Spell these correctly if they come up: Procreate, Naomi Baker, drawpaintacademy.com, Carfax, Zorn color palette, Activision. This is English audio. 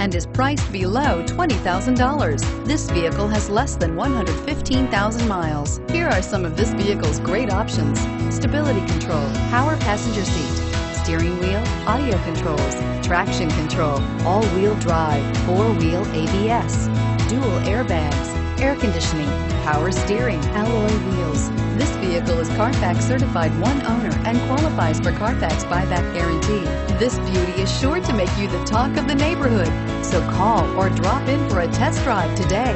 and is priced below $20,000. This vehicle has less than 115,000 miles. Here are some of this vehicle's great options: stability control, power passenger seat, steering wheel audio controls, traction control, all-wheel drive, four-wheel ABS, dual airbags, air conditioning, power steering, alloy wheels. This vehicle is Carfax certified one owner and qualifies for Carfax buyback guarantee. This beauty is sure to make you the talk of the neighborhood, so call or drop in for a test drive today.